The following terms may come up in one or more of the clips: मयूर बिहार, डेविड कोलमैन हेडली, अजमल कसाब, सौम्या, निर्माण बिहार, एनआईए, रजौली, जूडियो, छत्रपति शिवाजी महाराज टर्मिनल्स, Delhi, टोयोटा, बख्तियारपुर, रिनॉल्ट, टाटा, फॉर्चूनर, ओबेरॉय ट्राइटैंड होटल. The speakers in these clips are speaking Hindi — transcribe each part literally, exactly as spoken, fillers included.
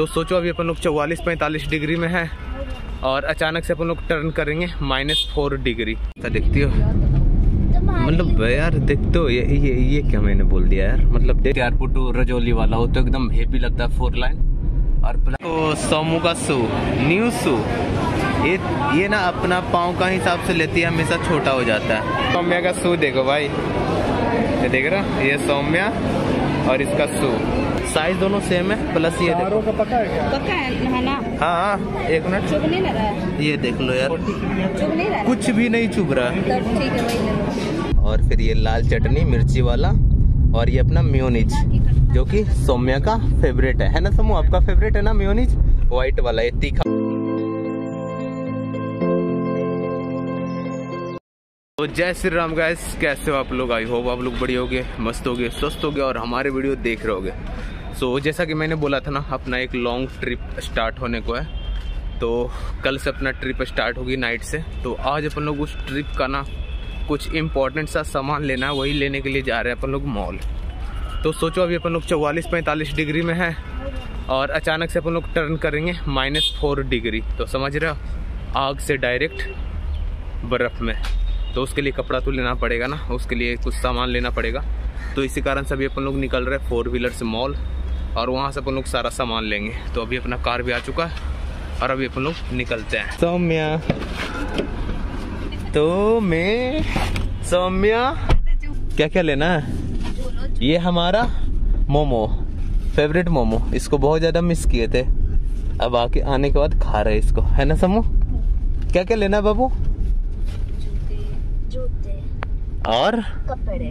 तो सोचो अभी अपन लोग चौवालीस पैंतालीस डिग्री में है और अचानक से अपन लोग टर्न करेंगे माइनस फोर डिग्री। देखती हो मतलब यार, देखते हो ये ये ये क्या मैंने बोल दिया यार, मतलब एयरपोर्ट टू रजौली वाला हो तो एकदम हेवी लगता है फोर लाइन। और तो सोमू का सू न्यू सू ये ये ना अपना पाँव का हिसाब से लेती है, हमेशा छोटा हो जाता है। सौम्या का सू देखो भाई, ये देख रहा, ये सौम्या और इसका सू, साइज दोनों सेम है। प्लस ये देखो का पका है क्या? पका है ना? हाँ एक मिनट, चुभ नहीं रहा है। ये देख लो यार, चुभ नहीं रहा, कुछ भी नहीं चुभ रहा है। ठीक है भाई। और फिर ये लाल चटनी मिर्ची वाला और ये अपना मेयोनीज जो कि सौम्या का फेवरेट है, है ना समूह? आपका फेवरेट है ना मेयोनीज व्हाइट वाला, ये तीखा। तो जय श्री राम गाइस, कैसे हो आप लोग? आई होप आप लोग बढ़िया हो गए, मस्त हो गए, स्वस्थ हो गए और हमारे वीडियो देख रहे हो गए। सो so, जैसा कि मैंने बोला था ना, अपना एक लॉन्ग ट्रिप स्टार्ट होने को है, तो कल से अपना ट्रिप स्टार्ट होगी नाइट से। तो आज अपन लोग उस ट्रिप का ना कुछ इम्पोर्टेंट सा सामान लेना है, वही लेने के लिए जा रहे हैं अपन लोग मॉल। तो सोचो अभी अपन लोग चौवालीस पैंतालीस डिग्री में है और अचानक से अपन लोग टर्न करेंगे माइनस फोर डिग्री, तो समझ रहे हो, आग से डायरेक्ट बर्फ़ में। तो उसके लिए कपड़ा तो लेना पड़ेगा ना, उसके लिए कुछ सामान लेना पड़ेगा। तो इसी कारण से अभी अपन लोग निकल रहे हैं फोर व्हीलर से मॉल और वहाँ से अपन लोग सारा सामान लेंगे। तो अभी अपना कार भी आ चुका है और अभी अपन लोग निकलते हैं। सौम्या तो मैं सौम्या क्या क्या लेना है? ये हमारा मोमो, फेवरेट मोमो, इसको बहुत ज़्यादा मिस किए थे, अब आके आने के बाद खा रहे इसको, है ना समो? क्या क्या लेना है बाबू? और कपड़े।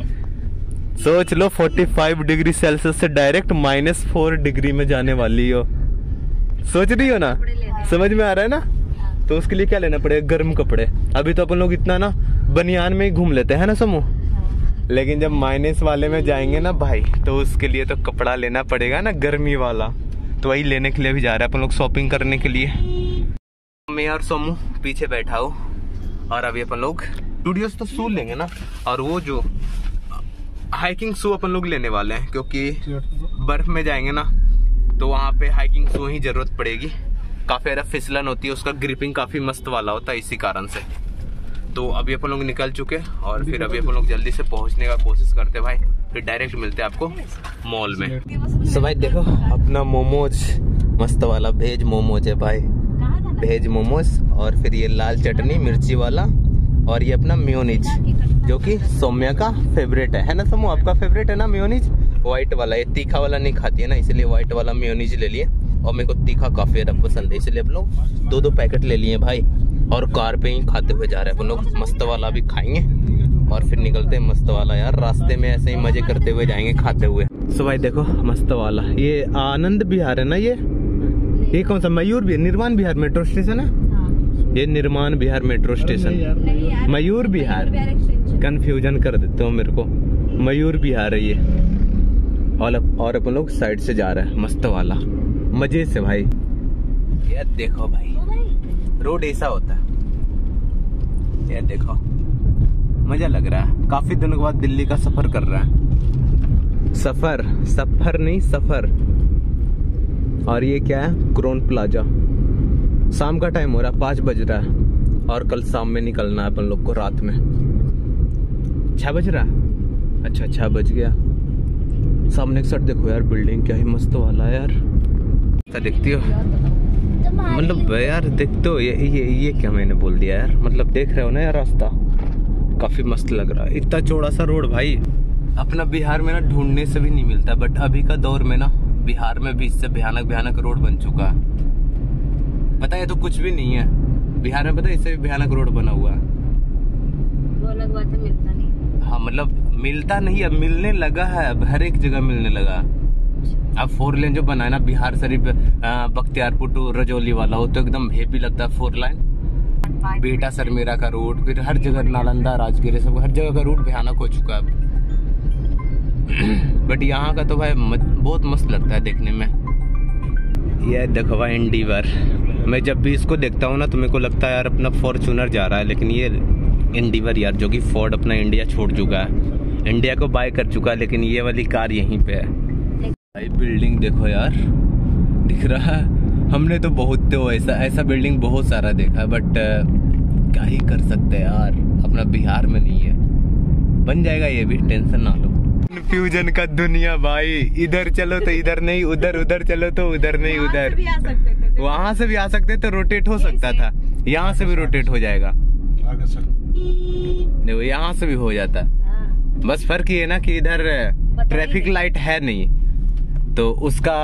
सोच लो पैंतालीस डिग्री सेल्सियस से डायरेक्ट माइनस फोर डिग्री में जाने वाली हो, सोच रही हो ना? समझ में आ रहा है ना? तो उसके लिए क्या लेना पड़ेगा? गर्म कपड़े। अभी तो अपन लोग इतना ना बनियान में ही घूम लेते हैं ना समूह, लेकिन जब माइनस वाले में जाएंगे ना भाई, तो उसके लिए तो कपड़ा लेना पड़ेगा ना, गर्मी वाला। तो वही लेने के लिए भी जा रहे हैं अपन लोग, शॉपिंग करने के लिए। मैं और सोमू पीछे बैठा हो और अभी अपन लोग स्टूडियो से तो शू लेंगे ना, और वो जो हाइकिंग शू अपन लोग लेने वाले हैं, क्योंकि बर्फ में जाएंगे ना तो वहाँ पे हाइकिंग शू ही जरूरत पड़ेगी। काफ़ी ज़्यादा फिसलन होती है, उसका ग्रिपिंग काफ़ी मस्त वाला होता है, इसी कारण से। तो अभी अपन लोग निकल चुके और फिर अभी अपन लोग जल्दी से पहुँचने का कोशिश करते भाई, फिर डायरेक्ट मिलते हैं आपको मॉल में। सो भाई देखो अपना मोमोज, मस्त वाला भेज मोमोज है भाई, भेज मोमोज। और फिर ये लाल चटनी मिर्ची वाला और ये अपना मेयोनीज जो कि सौम्या का फेवरेट है, है ना समूह? आपका फेवरेट है ना मेयोनीज व्हाइट वाला, ये तीखा वाला नहीं खाती है ना, इसलिए व्हाइट वाला मेयोनीज ले लिए। और मेरे को तीखा काफ़ी ज़्यादा पसंद है, इसलिए हम लोग दो दो पैकेट ले लिए भाई और कार पे ही खाते हुए जा रहे हैं। हम लोग मस्त वाला भी खाएंगे और फिर निकलते हैं मस्त वाला यार, रास्ते में ऐसे ही मज़े करते हुए जाएंगे खाते हुए। सो भाई देखो मस्त वाला, ये आनंद बिहार है ना, ये ये कौन सा? मयूर बिहार, निर्माण बिहार मेट्रो स्टेशन है ये, निर्माण बिहार metro station, मयूर बिहार, confusion कर देते हो मेरे को, मयूर बिहार है ये। और और अपन लोग साइड से जा रहे हैं मस्त वाला, मजे से भाई। यार देखो भाई रोड ऐसा होता है, यार देखो मजा लग रहा है। काफी दिनों के बाद दिल्ली का सफर कर रहा है, सफर सफर नहीं सफर। और ये क्या है? Crown plaza. शाम का टाइम हो रहा है, पाँच बज रहा है और कल शाम में निकलना है अपन लोग को, रात में छः बज रहा है। अच्छा छः बज गया। सामने की साइड देखो यार बिल्डिंग, क्या ही मस्त वाला है यार। देखती हो मतलब यार, देखते हो ये ये ये क्या मैंने बोल दिया यार, मतलब देख रहे हो ना यार, रास्ता काफ़ी मस्त लग रहा है। इतना चौड़ा सा रोड भाई, अपना बिहार में ना ढूंढने से भी नहीं मिलता, बट अभी का दौर में ना बिहार में भी इससे भयानक भयानक रोड बन चुका है। पता है तो कुछ भी नहीं है बिहार में, पता है इससे भी भयानक रोड बना हुआ है। वो अलग बात है, मिलता नहीं। हाँ मतलब मिलता नहीं, अब मिलने लगा है, अब हर एक जगह मिलने लगा। अब फोर लेन जो बनाया ना बिहार शरीफ बख्तियारपुर टू रजौली वाला हो तो एकदम हेवी लगता है फोर लाइन। बेटा सरमेरा का रोड, फिर हर जगह नालंदा राजगीर, सब हर जगह का रूट भयानक हो चुका है अब। बट यहाँ का तो भाई बहुत मस्त लगता है देखने में। यह देखो भाई एंडीवर, मैं जब भी इसको देखता हूँ ना तो मेरे को लगता है यार अपना फॉर्चूनर जा रहा है, लेकिन ये एंडीवर यार, जो कि फोर्ड अपना इंडिया छोड़ चुका है, इंडिया को बाय कर चुका है, लेकिन ये वाली कार यहीं पे है भाई। बिल्डिंग देखो यार, दिख रहा है। हमने तो बहुत तो ऐसा ऐसा बिल्डिंग बहुत सारा देखा है, बट क्या ही कर सकते हैं यार, अपना बिहार में नहीं है। बन जाएगा ये भी, टेंशन ना लो। कन्फ्यूजन का दुनिया भाई, इधर चलो तो इधर नहीं, उधर उधर चलो तो उधर नहीं, उधर वहाँ से भी आ सकते तो रोटेट हो सकता था, यहाँ से भी रोटेट हो जाएगा, देखो यहाँ से भी हो जाता। बस फर्क ये है ना कि इधर ट्रैफिक लाइट है नहीं, तो उसका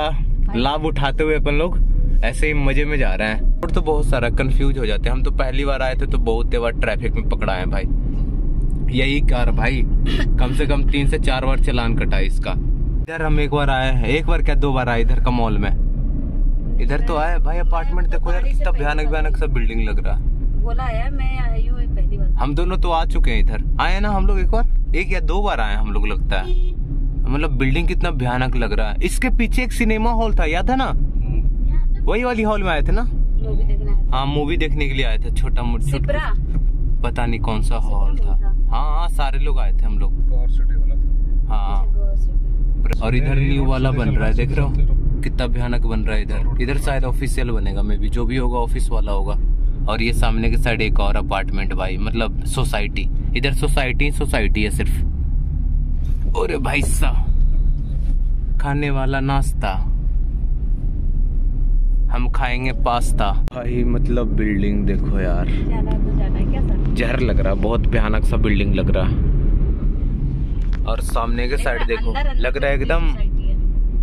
लाभ उठाते हुए अपन लोग ऐसे ही मजे में जा रहे हैं। और तो बहुत सारा कंफ्यूज हो जाते हैं। हम तो पहली बार आए थे तो बहुत देर ट्रैफिक में पकड़ा है भाई, यही कार भाई कम से कम तीन से चार बार चलान कटा इसका। इधर हम एक बार आए हैं, एक बार क्या दो बार आए इधर का मॉल में। इधर तो आए भाई, अपार्टमेंट देखो यार कितना भयानक भयानक सा बिल्डिंग लग रहा है। बोला यार मैं आई हूँ पहली बार, हम दोनों तो आ चुके हैं इधर, आए ना हम लोग एक बार, एक या दो बार आए हम लोग लगता है। मतलब बिल्डिंग कितना भयानक लग रहा है। इसके पीछे एक सिनेमा हॉल था, याद है ना, वही वाली हॉल में आए थे ना मूवी देखने। हाँ मूवी देखने के लिए आए थे, छोटा मोटा पता नहीं कौन सा हॉल था। हाँ हाँ सारे लोग आए थे हम लोग। हाँ और इधर न्यू वाला बन रहा है, देख रहे हो कितना भयानक बन रहा है। इधर इधर शायद ऑफिशियल बनेगा, मे बी जो भी होगा ऑफिस वाला होगा। और ये सामने के साइड एक और अपार्टमेंट भाई, मतलब सोसाइटी, इधर सोसाइटी सोसाइटी है सिर्फ। अरे भाई साहब खाने वाला नाश्ता, हम खाएंगे पास्ता भाई। मतलब बिल्डिंग देखो यार, जहर लग रहा, बहुत भयानक सा बिल्डिंग लग रहा है। और सामने के साइड देखो लग रहा है एकदम,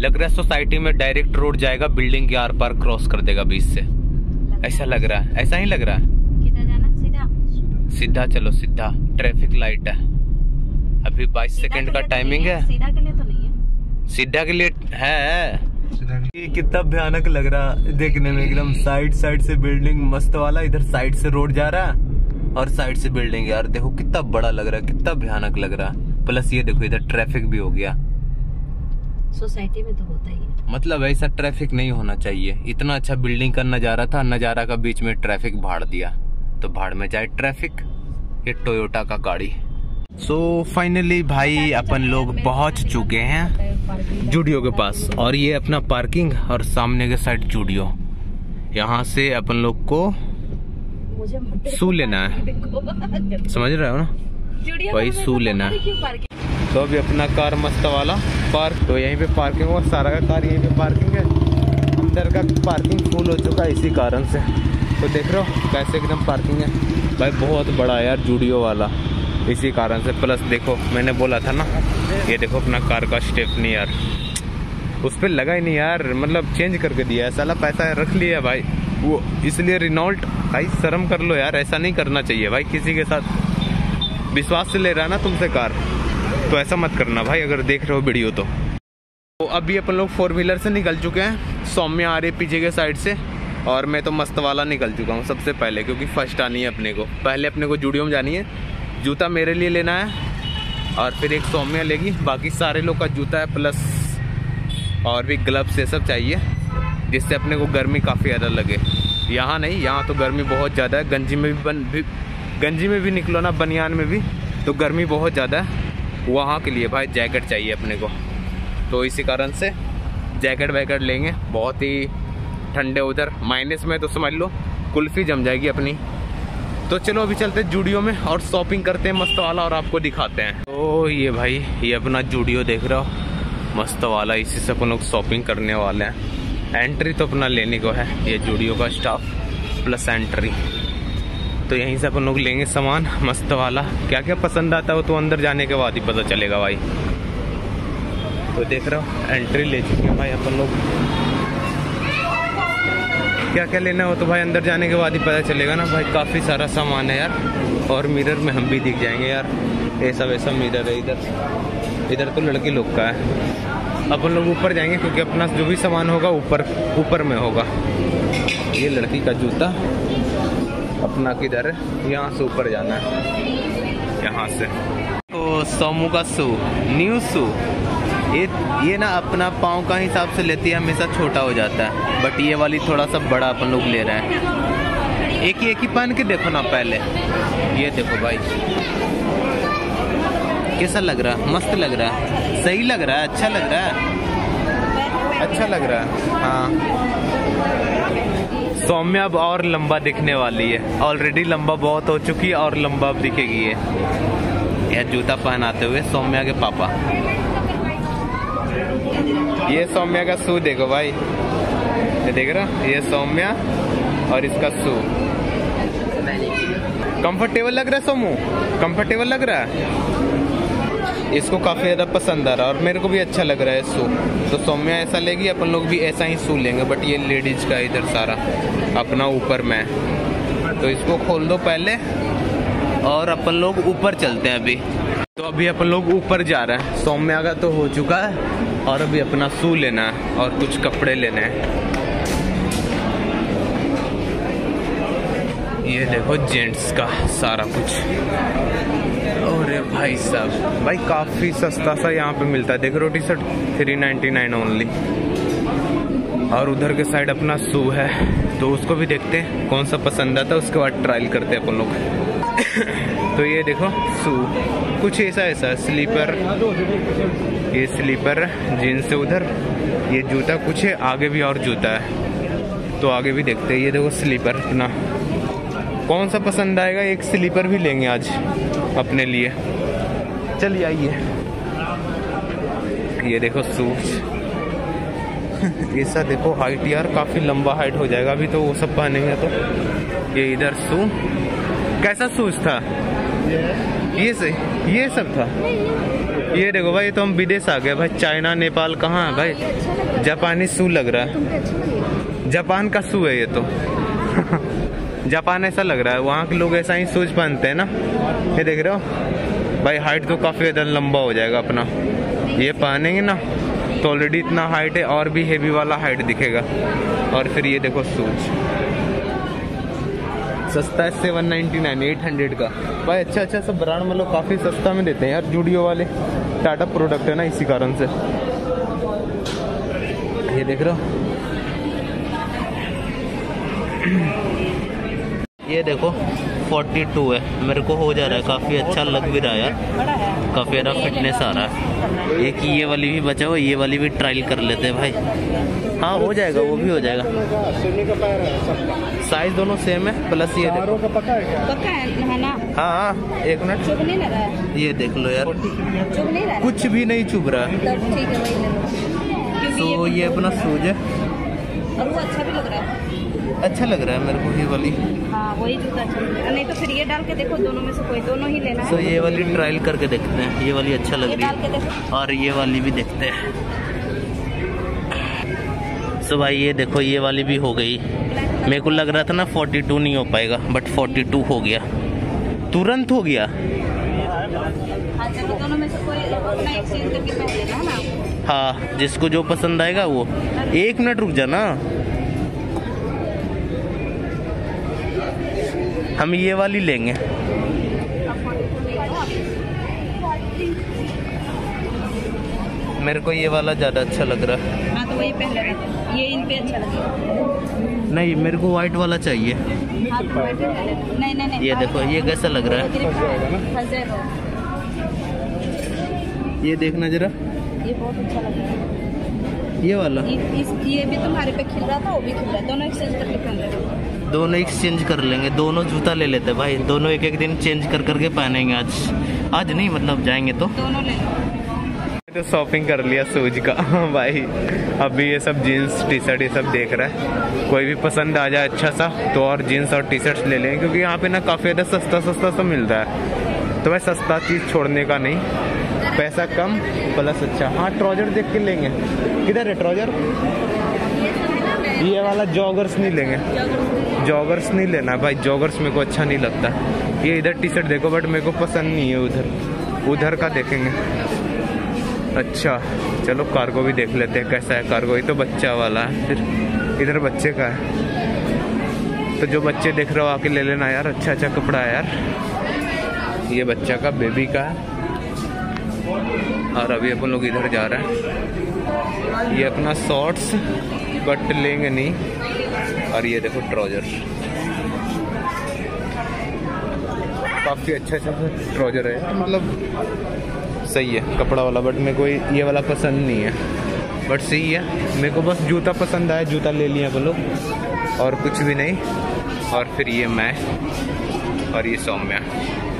लग रहा है सोसाइटी में डायरेक्ट रोड जाएगा, बिल्डिंग के आर पार क्रॉस कर देगा बीच से, ऐसा लग रहा है, ऐसा ही लग रहा है। किधर जाना, सीधा सीधा चलो सीधा, ट्रैफिक लाइट है। अभी बाईस सेकेंड का टाइमिंग है। सीधा के लिए तो नहीं है, सीधा के लिए है। कितना भयानक लग रहा देखने में, एकदम साइड साइड से बिल्डिंग मस्त वाला, इधर साइड से रोड जा रहा है और साइड से बिल्डिंग। यार देखो कितना बड़ा लग रहा है, कितना भयानक लग रहा है। प्लस ये देखो इधर ट्रैफिक भी हो गया, सोसाइटी में तो होता ही है। मतलब ऐसा ट्रैफिक नहीं होना चाहिए। इतना अच्छा बिल्डिंग का नजारा था, नजारा का बीच में ट्रैफिक भाड़ दिया, तो भाड़ में जाए ट्रैफिक। ये टोयोटा का गाड़ी। सो so, फाइनली भाई अपन लोग पहुंच चुके हैं जूडियो के पास, और ये अपना पार्किंग और सामने के साइड जूडियो। यहाँ से अपन लोग को सू लेना है, समझ रहे हो ना, वही सू लेना है। तो अभी अपना कार मस्त वाला पार्क, तो यहीं पे पार्किंग हो, सारा का कार यहीं पे पार्किंग है। अंदर का पार्किंग फुल हो चुका है इसी कारण से, तो देख रहे हो कैसे एकदम पार्किंग है भाई, बहुत बड़ा है यार जूडियो वाला इसी कारण से। प्लस देखो मैंने बोला था ना, ये देखो अपना कार का स्टेपनी यार, उस पर लगा ही नहीं यार, मतलब चेंज करके दिया है साला, पैसा रख लिया भाई वो, इसलिए रिनॉल्ट भाई शर्म कर लो यार, ऐसा नहीं करना चाहिए भाई। किसी के साथ विश्वास से ले रहा ना तुमसे कार, तो ऐसा मत करना भाई, अगर देख रहे हो वीडियो तो। तो अभी अपन लोग फोर व्हीलर से निकल चुके हैं, सौम्या आ रही पीछे के साइड से, और मैं तो मस्त वाला निकल चुका हूँ सबसे पहले, क्योंकि फर्स्ट आनी है अपने को। पहले अपने को जूडियो में जानी है, जूता मेरे लिए लेना है, और फिर एक सौम्या लेगी, बाकी सारे लोग का जूता है, प्लस और भी ग्लव्स ये सब चाहिए, जिससे अपने को गर्मी काफ़ी ज़्यादा लगे। यहाँ नहीं, यहाँ तो गर्मी बहुत ज़्यादा है, गंजी में भी बन भी गंजी में भी निकलो ना, बनियान में भी, तो गर्मी बहुत ज़्यादा है। वहाँ के लिए भाई जैकेट चाहिए अपने को, तो इसी कारण से जैकेट वैकेट लेंगे। बहुत ही ठंडे उधर माइनस में, तो समझ लो कुल्फ़ी जम जाएगी अपनी। तो चलो अभी चलते हैं जूडियो में और शॉपिंग करते हैं मस्त वाला, और आपको दिखाते हैं। तो ये भाई ये अपना जूडियो देख रहे हो मस्त वाला, इसी से अपन लोग शॉपिंग करने वाले हैं। एंट्री तो अपना लेने को है, ये जूडियो का स्टाफ प्लस एंट्री, तो यहीं से अपन लोग लेंगे सामान मस्त वाला। क्या क्या पसंद आता है वो तो अंदर जाने के बाद ही पता चलेगा भाई। तो देख रहे हो एंट्री ले चुके हैं भाई अपन लोग, क्या क्या लेना हो तो भाई अंदर जाने के बाद ही पता चलेगा ना भाई। काफ़ी सारा सामान है यार, और मिरर में हम भी दिख जाएंगे यार, ऐसा वैसा मिरर है इधर। इधर तो लड़की लोग का है, अपन लोग ऊपर जाएंगे क्योंकि अपना जो भी सामान होगा ऊपर ऊपर में होगा। ये लड़की का जूता अपना किधर है, यहाँ से ऊपर जाना है यहाँ से। तो सोमू का शू, न्यू शू, ये ये ना अपना पाँव का हिसाब से लेती है, हमेशा छोटा हो जाता है, बट ये वाली थोड़ा सा बड़ा अपन लोग ले रहे हैं। एक ही एक ही पहन के देखो ना पहले, ये देखो भाई कैसा लग रहा है, मस्त लग रहा है, सही लग रहा है, अच्छा लग रहा है। अच्छा लग रहा है। हाँ, सौम्या अब और लंबा दिखने वाली है। ऑलरेडी लंबा बहुत हो चुकी है और लंबा अब दिखेगी है। यह जूता पहनाते हुए सौम्या के पापा। ये सौम्या का शू देखो भाई, ये देख रहा, ये सौम्या और इसका शू। कंफर्टेबल लग रहा है सोमू, कंफर्टेबल लग रहा है। इसको काफी ज्यादा पसंद आ रहा है और मेरे को भी अच्छा लग रहा है शू। तो सौम्या ऐसा लेगी, अपन लोग भी ऐसा ही शू लेंगे। बट ये लेडीज का इधर सारा अपना ऊपर में, तो इसको खोल दो पहले और अपन लोग ऊपर चलते हैं। अभी तो अभी अपन लोग ऊपर जा रहे हैं। सौम्या का तो हो चुका है और अभी अपना शू लेना है और कुछ कपड़े लेने हैं। ये देखो जेंट्स का सारा कुछ। अरे भाई साहब, भाई काफ़ी सस्ता सा यहाँ पे मिलता है। देखो रोटी shirt three ninety nine only. और उधर के साइड अपना शू है, तो उसको भी देखते हैं कौन सा पसंद आता है, उसके बाद ट्रायल करते हैं अपन लोग। तो ये देखो शू कुछ ऐसा ऐसा, स्लीपर, ये स्लीपर जीन्स से। उधर ये जूता कुछ है, आगे भी और जूता है, तो आगे भी देखते हैं। ये देखो स्लीपर अपना कौन सा पसंद आएगा। एक स्लीपर भी लेंगे आज अपने लिए। चलिए आइए। ये देखो शूज। ऐसा देखो हाइट यार, काफ़ी लंबा हाइट हो जाएगा अभी तो वो सब पहनेंगे तो। ये इधर शू, कैसा शूज था ये? से ये सब था। ये देखो भाई, तो हम विदेश आ गए भाई। चाइना, नेपाल कहाँ है भाई। जापानी शू लग रहा है, जापान का शू है ये तो। जापान ऐसा लग रहा है, वहाँ के लोग ऐसा ही शूज पहनते हैं ना। ये देख रहे हो भाई, हाइट तो काफ़ी ज़्यादा लंबा हो जाएगा अपना। ये पहनेंगे ना तो ऑलरेडी इतना हाइट है, और भी हेवी वाला हाइट दिखेगा। और फिर ये देखो शूज सस्ता है, seven ninety nine eight hundred का भाई। अच्छा अच्छा सब ब्रांड मतलब काफ़ी सस्ता में देते हैं यार जूडियो वाले। टाटा प्रोडक्ट है ना, इसी कारण से। ये देख रहे हो, ये देखो फोर्टी टू है। मेरे को हो जा रहा है, काफ़ी अच्छा लग भी रहा है यार, काफ़ी ज़्यादा फिटनेस आ रहा है। एक ये वाली भी बचा हुआ, ये वाली भी ट्रायल कर लेते हैं भाई। हाँ हो जाएगा, वो भी हो जाएगा। साइज दोनों सेम है, प्लस ये देखो का पका है पका है ना। हाँ हाँ एक मिनट, चुभ नहीं रहा है। ये देख लो यार, चुभ नहीं रहा, कुछ भी नहीं चुभ रहा है। ठीक है वही ले लो। तो ये अपना शूज है और वो अच्छा भी लग रहा है, अच्छा लग रहा है मेरे को ये वाली। हाँ वही जूता अच्छा लग रहा है, नहीं तो फिर ये डाल के देखो, दोनों में से कोई, दोनों ही लेना है। तो ये वाली ट्रायल करके देखते हैं, ये वाली अच्छा लग रही है और ये वाली भी देखते हैं। तो भाई ये देखो, ये वाली भी हो गई। मेरे को लग रहा था ना फोर्टी टू नहीं हो पाएगा, बट फोर्टी टू हो गया, तुरंत हो गया। दोनों में से कोई अपना एक्सचेंज करके पहन लेना ना। हाँ जिसको जो पसंद आएगा वो। एक मिनट रुक जाना, हम ये वाली लेंगे। मेरे को ये वाला ज़्यादा अच्छा लग रहा है। हाँ तो वही पहन लेते, ये इन पे अच्छा लगेगा। नहीं मेरे को वाइट वाला चाहिए। हाँ तो वाइट नहीं, नहीं नहीं ये देखो, ये कैसा लग रहा है, ये देखना जरा, ये बहुत अच्छा लग रहा है ये वाला। ये भी तुम्हारे पे खिल रहा था, वो भी खिल रहा है, दोनों एक्सचेंज करके पहन लेंगे। दोनों एक्सचेंज कर लेंगे, दोनों जूता ले लेते भाई, दोनों एक एक दिन चेंज कर करके पहनेंगे। आज आज नहीं मतलब जाएंगे तो दोनों ले लो। तो शॉपिंग कर लिया शूज का भाई। अभी ये सब जीन्स टी शर्ट ये सब देख रहा है, कोई भी पसंद आ जाए अच्छा सा तो और जीन्स और टी शर्ट्स ले लें, क्योंकि यहाँ पे ना काफ़ी ज़्यादा सस्ता सस्ता सब मिल रहा है। तो भाई सस्ता चीज़ छोड़ने का नहीं, पैसा कम प्लस अच्छा। हाँ ट्राउजर देख के लेंगे। किधर है ट्राउजर? ये वाला जॉगर्स नहीं लेंगे, जॉगर्स नहीं लेना भाई, जॉगर्स मेरे को अच्छा नहीं लगता। ये इधर टी शर्ट देखो, बट मेरे को पसंद नहीं है। उधर उधर का देखेंगे। अच्छा चलो कार्गो भी देख लेते हैं कैसा है। कार्गो ही तो बच्चा वाला है, फिर इधर बच्चे का है। तो जो बच्चे देख रहे हो आके ले लेना यार, अच्छा अच्छा कपड़ा है यार। ये बच्चा का, बेबी का है। और अभी अपन लोग इधर जा रहे हैं। ये अपना शॉर्ट्स बट लेंगे नहीं। और ये देखो ट्राउजर, काफ़ी अच्छा अच्छा ट्राउजर है, मतलब सही है कपड़ा वाला, बट मेरे को ये वाला पसंद नहीं है। बट सही है। मेरे को बस जूता पसंद आया, जूता ले लिया वो लोग और कुछ भी नहीं। और फिर ये मैं और ये सौम्या।